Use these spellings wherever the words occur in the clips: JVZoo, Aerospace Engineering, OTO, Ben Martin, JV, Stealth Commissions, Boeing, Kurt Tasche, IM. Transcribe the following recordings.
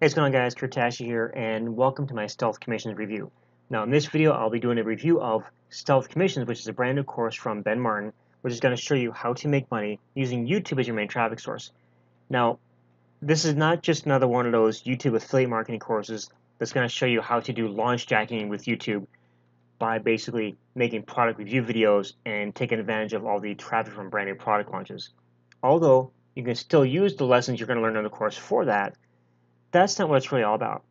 Hey, what's going on, guys? Kurt Tasche here, and welcome to my Stealth Commissions review. Now, in this video, I'll be doing a review of Stealth Commissions, which is a brand new course from Ben Martin, which is going to show you how to make money using YouTube as your main traffic source. Now, this is not just another one of those YouTube affiliate marketing courses that's going to show you how to do launch jacking with YouTube by basically making product review videos and taking advantage of all the traffic from brand new product launches. Although, you can still use the lessons you're going to learn on the course for that. That's not what it's really all about.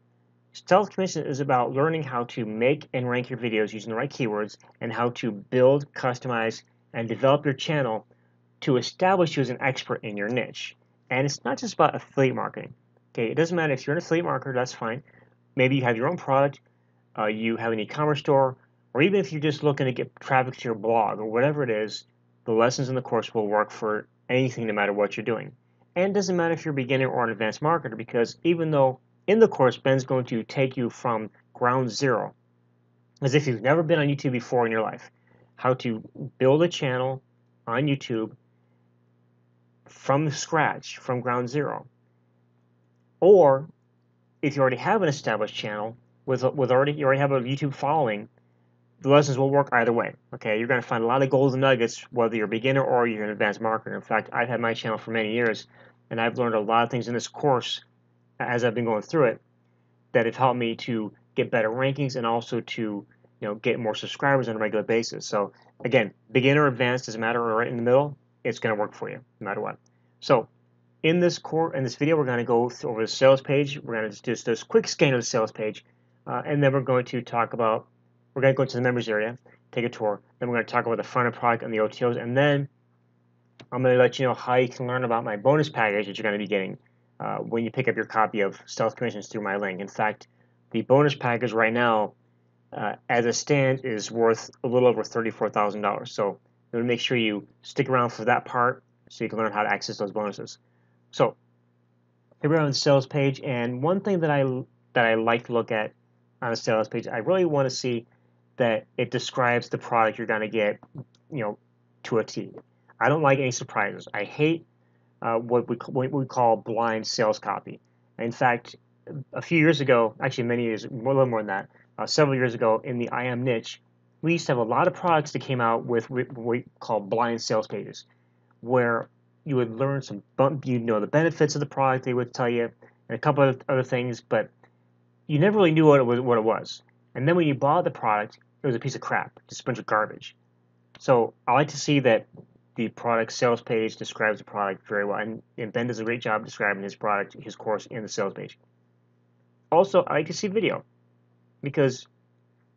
Stealth Commissions is about learning how to make and rank your videos using the right keywords and how to build, customize, and develop your channel to establish you as an expert in your niche. And it's not just about affiliate marketing. Okay, it doesn't matter if you're an affiliate marketer, that's fine. Maybe you have your own product, you have an e-commerce store, or even if you're just looking to get traffic to your blog or whatever it is, the lessons in the course will work for anything no matter what you're doing. And it doesn't matter if you're a beginner or an advanced marketer, because even though in the course Ben's going to take you from ground zero, as if you've never been on YouTube before in your life, how to build a channel on YouTube from scratch, from ground zero. Or if you already have an established channel, you already have a YouTube following, the lessons will work either way. Okay, you're going to find a lot of golden nuggets, whether you're a beginner or you're an advanced marketer. In fact, I've had my channel for many years, and I've learned a lot of things in this course as I've been going through it that have helped me to get better rankings and also to, you know, get more subscribers on a regular basis. So again, beginner, advanced, doesn't matter, right in the middle, it's going to work for you no matter what. So in this course, in this video, we're going to go over the sales page. We're going to just do this quick scan of the sales page, and then we're going to talk about. We're going to go into the members area, take a tour, then we're going to talk about the front end product and the OTOs, and then I'm going to let you know how you can learn about my bonus package that you're going to be getting when you pick up your copy of Stealth Commissions through my link. In fact, the bonus package right now, as it stands, is worth a little over $34,000. So I'm going to make sure you stick around for that part so you can learn how to access those bonuses. So here we are on the sales page, and one thing that I like to look at on the sales page, I really want to see that it describes the product you're going to get, you know, to a T. I don't like any surprises. I hate what we call blind sales copy. In fact, a few years ago, actually many years, a little more than that, several years ago in the IM niche, we used to have a lot of products that came out with what we call blind sales pages, where you would learn some, you'd know the benefits of the product, they would tell you, and a couple of other things, but you never really knew what it was. And then when you bought the product, it was a piece of crap, just a bunch of garbage. So I like to see that the product sales page describes the product very well, and Ben does a great job describing his product, his course, in the sales page. Also, I like to see video, because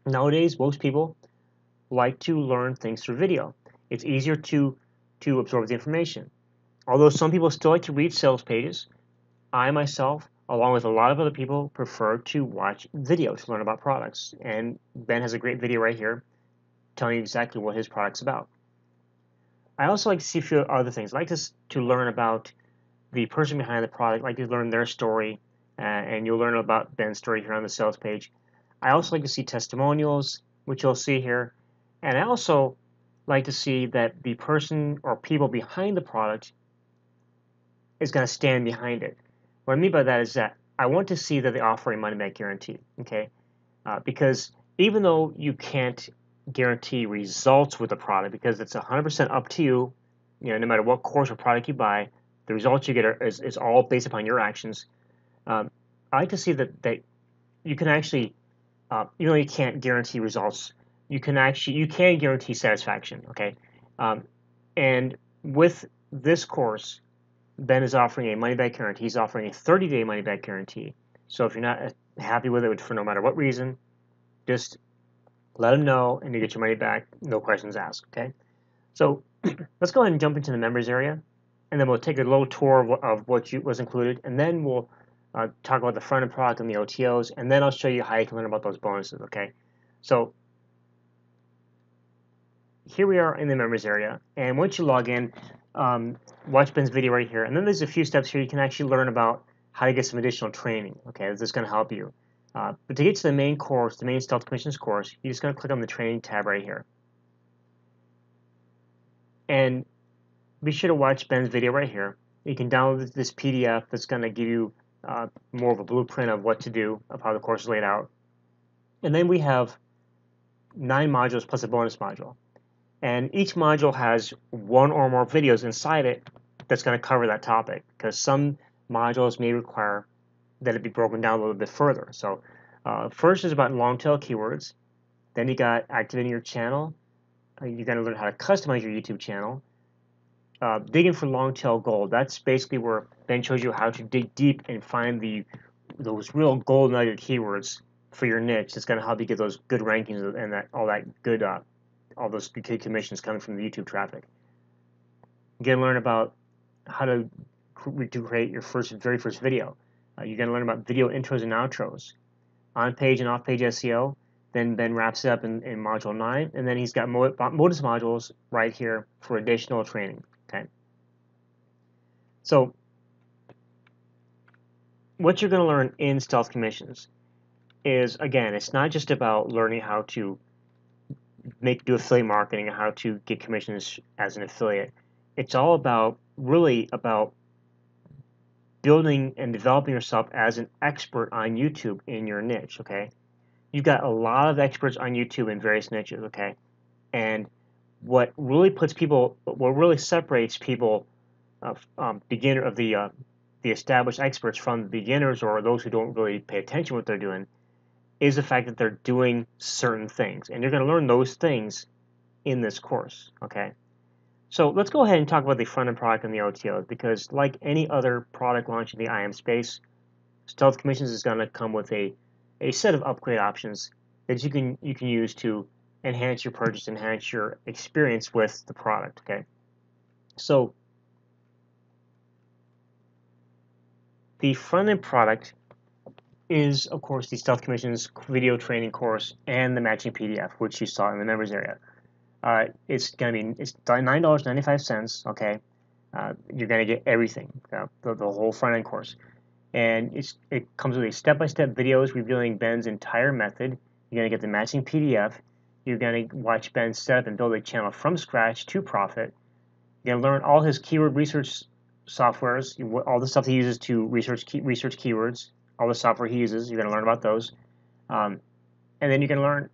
nowadays most people like to learn things through video. It's easier to absorb the information. Although some people still like to read sales pages, I myself, along with a lot of other people, prefer to watch video to learn about products. And Ben has a great video right here telling you exactly what his product's about. I also like to see a few other things. I like to learn about the person behind the product. I like to learn their story, and you'll learn about Ben's story here on the sales page. I also like to see testimonials, which you'll see here. And I also like to see that the person or people behind the product is going to stand behind it. What I mean by that is that I want to see that they offer a money-back guarantee, okay? Because even though you can't guarantee results with a product, because it's 100% up to you, you know, no matter what course or product you buy, the results you get is all based upon your actions. I like to see that you can actually, even though you can't guarantee results, you can guarantee satisfaction, okay? And with this course, Ben is offering a money-back guarantee. He's offering a 30-day money-back guarantee. So if you're not happy with it for no matter what reason, just let him know and you get your money back, no questions asked, okay? So let's go ahead and jump into the members area, and then we'll take a little tour of what was included, and then we'll talk about the front-end product and the OTOs, and then I'll show you how you can learn about those bonuses, okay? So here we are in the members area, and once you log in, watch Ben's video right here, and then there's a few steps here you can actually learn about how to get some additional training. Okay, this is going to help you. But to get to the main course, the main Stealth Commissions course, you're just going to click on the training tab right here, and be sure to watch Ben's video right here. You can download this PDF that's going to give you more of a blueprint of what to do, of how the course is laid out. And then we have 9 modules plus a bonus module. And each module has 1 or more videos inside it that's going to cover that topic, because some modules may require that it be broken down a little bit further. So first is about long tail keywords. Then you got activating your channel. You're going to learn how to customize your YouTube channel. Digging for long tail gold. That's basically where Ben shows you how to dig deep and find those real gold nugget keywords for your niche. That's going to help you get those good rankings and all those good commissions coming from the YouTube traffic. You're going to learn about how to create your very first video. You're going to learn about video intros and outros, on-page and off-page SEO. Then Ben wraps it up in Module 9, and then he's got bonus modules right here for additional training. Okay. So what you're going to learn in Stealth Commissions is, again, it's not just about learning how to do affiliate marketing and how to get commissions as an affiliate. It's all about, really about building and developing yourself as an expert on YouTube in your niche, okay? You've got a lot of experts on YouTube in various niches, okay? And what really puts people, what really separates people, the established experts from the beginners or those who don't really pay attention to what they're doing, is the fact that they're doing certain things. And you're going to learn those things in this course, okay? So let's go ahead and talk about the front-end product and the OTOs, because like any other product launch in the IM space, Stealth Commissions is going to come with a set of upgrade options that you can use to enhance your purchase, enhance your experience with the product, okay? So the front-end product is, of course, the Stealth Commissions video training course and the matching PDF, which you saw in the members area. It's $9.95, okay? You're going to get everything, the whole front-end course. And it comes with step-by-step videos revealing Ben's entire method. You're going to get the matching PDF. You're going to watch Ben set up and build a channel from scratch to profit. You're going to learn all his keyword research softwares, all the stuff he uses to research keywords, all the software he uses. You're going to learn about those. And then you're going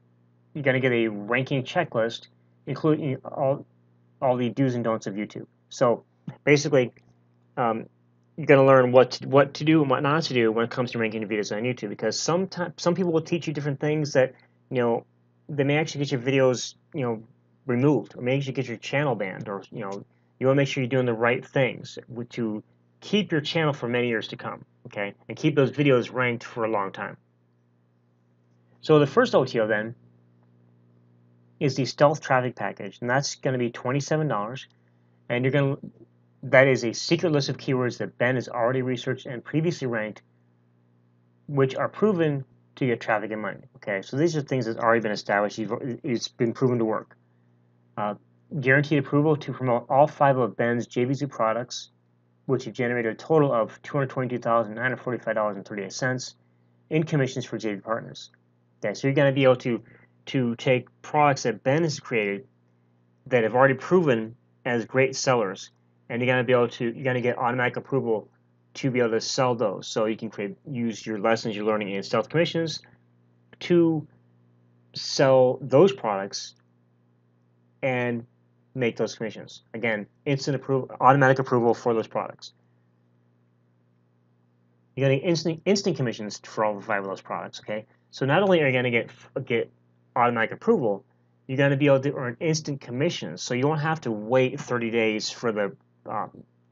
to get a ranking checklist, including all the do's and don'ts of YouTube. So basically, you're going to learn what to do and what not to do when it comes to ranking your videos on YouTube, because some people will teach you different things that, you know, they may actually get your videos, you know, removed, or may actually get your channel banned, or, you know, you want to make sure you're doing the right things to keep your channel for many years to come, okay, and keep those videos ranked for a long time. So the first OTO then is the Stealth Traffic Package, and that's going to be $27, and you're going to that is a secret list of keywords that Ben has already researched and previously ranked, which are proven to get traffic and money. Okay, so these are things that's already been established. It's been proven to work. Guaranteed approval to promote all 5 of Ben's JVZoo products, which have generated a total of $222,945.38 in commissions for JV partners. Okay, so you're going to be able to take products that Ben has created that have already proven as great sellers, and you're going to be able to, you're going to get automatic approval to be able to sell those. So you can use your lessons you're learning in Stealth Commissions to sell those products and make those commissions. Again, instant approval, automatic approval for those products. You're getting instant commissions for all 5 of those products. Okay, so not only are you going to get automatic approval, you're going to be able to earn instant commissions. So you don't have to wait 30 days for the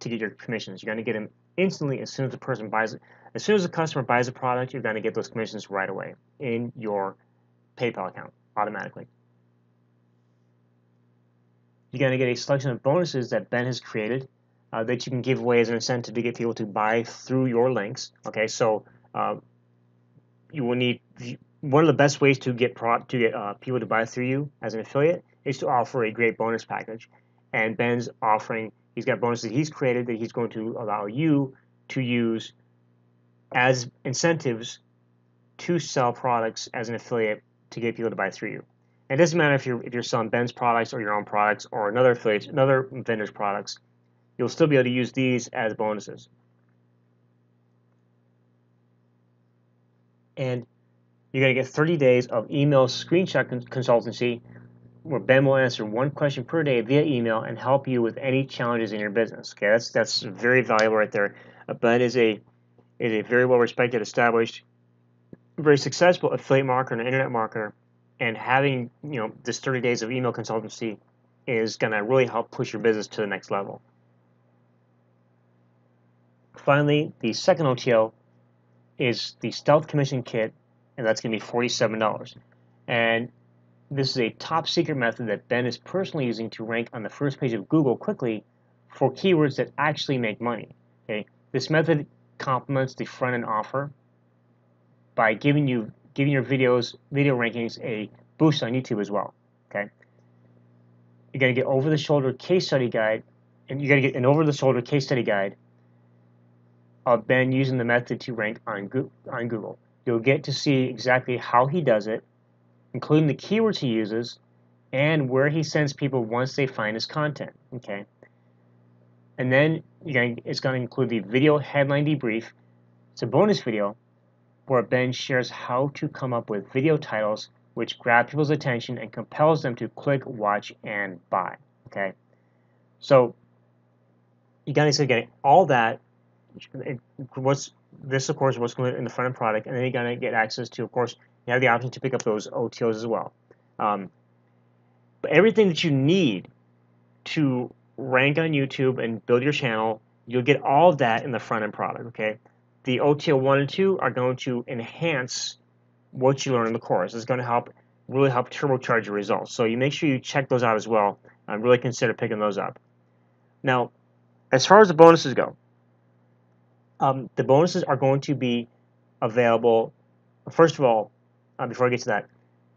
to get your commissions. You're going to get them instantly as soon as the person buys it. As soon as the customer buys a product, you're going to get those commissions right away in your PayPal account automatically. You're going to get a selection of bonuses that Ben has created that you can give away as an incentive to get people to buy through your links. Okay, so you will need one of the best ways to get people to buy through you as an affiliate is to offer a great bonus package. And Ben's offering. He's got bonuses that he's created that he's going to allow you to use as incentives to sell products as an affiliate to get people to buy through you. And it doesn't matter if you're selling Ben's products or your own products or another vendor's products. You'll still be able to use these as bonuses. and you're going to get 30 days of email screenshot consultancy where Ben will answer one question per day via email and help you with any challenges in your business. Okay, that's very valuable right there. Ben is a very well-respected, established, very successful affiliate marketer and internet marketer, and having this 30 days of email consultancy is going to really help push your business to the next level. Finally, the second OTO is the Stealth Commission Kit, and that's going to be $47. And this is a top secret method that Ben is personally using to rank on the first page of Google quickly for keywords that actually make money. Okay, this method complements the front-end offer by giving your video rankings a boost on YouTube as well. Okay, you're going to get over-the-shoulder case study guide, and you're going to get an over-the-shoulder case study guide of Ben using the method to rank on Google. You'll get to see exactly how he does it, including the keywords he uses and where he sends people once they find his content. Okay, and then it's going to include the video headline debrief. It's a bonus video where Ben shares how to come up with video titles which grab people's attention and compels them to click, watch, and buy. Okay, so you're going to get all that. This, of course, what's going in the front end product, and then you're going to get access to, of course, you have the option to pick up those OTOs as well. But everything that you need to rank on YouTube and build your channel, you'll get all of that in the front end product. Okay, the OTO 1 and 2 are going to enhance what you learn in the course. It's going to really help turbocharge your results. So you make sure you check those out as well. Really consider picking those up. Now, as far as the bonuses go. The bonuses are going to be available. First of all, before I get to that,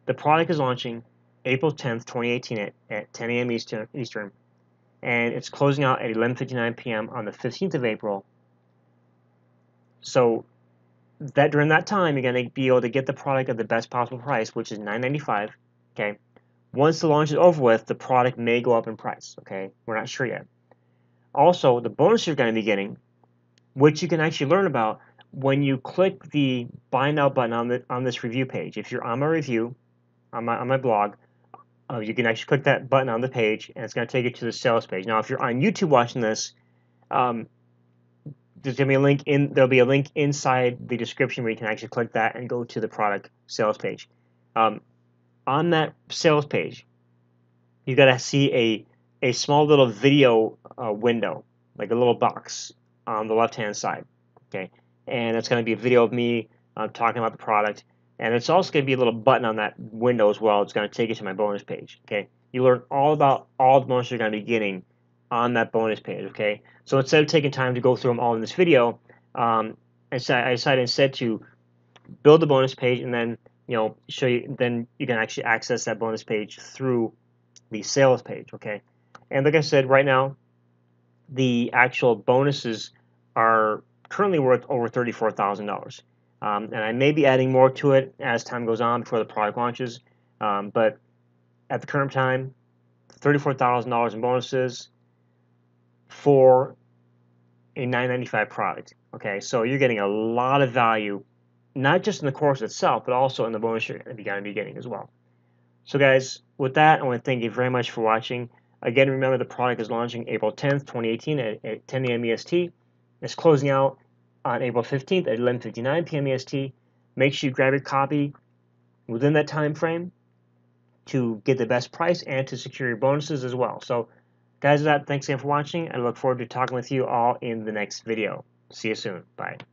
the product is launching April 10th, 2018 at 10 a.m. Eastern, and it's closing out at 11:59 p.m. on the 15th of April. So that during that time, you're going to be able to get the product at the best possible price, which is $9.95. Okay. Once the launch is over with, the product may go up in price. Okay, we're not sure yet. Also, the bonus you're going to be getting, which you can actually learn about when you click the Buy Now button on this review page. If you're on my review, on my blog, you can actually click that button on the page, and it's going to take you to the sales page. Now, if you're on YouTube watching this, there's going to be a link inside the description where you can actually click that and go to the product sales page. On that sales page, you've got to see a small little video window, like a little box on the left-hand side, okay, and it's going to be a video of me talking about the product, and it's also going to be a little button on that window as well. It's going to take you to my bonus page, okay. You learn all about all the bonuses you're going to be getting on that bonus page, okay. So instead of taking time to go through them all in this video, I decided instead to build the bonus page and then show you. Then you can actually access that bonus page through the sales page, okay. And like I said, right now, the actual bonuses are currently worth over $34,000, and I may be adding more to it as time goes on before the product launches. But at the current time, $34,000 in bonuses for a $9.95 product. Okay, so you're getting a lot of value, not just in the course itself, but also in the bonus you're going to be getting as well. So, guys, with that, I want to thank you very much for watching. Again, remember the product is launching April 10th, 2018 at 10 a.m. EST. It's closing out on April 15th at 11:59 p.m. EST. Make sure you grab your copy within that time frame to get the best price and to secure your bonuses as well. So, guys, thanks again for watching. I look forward to talking with you all in the next video. See you soon. Bye.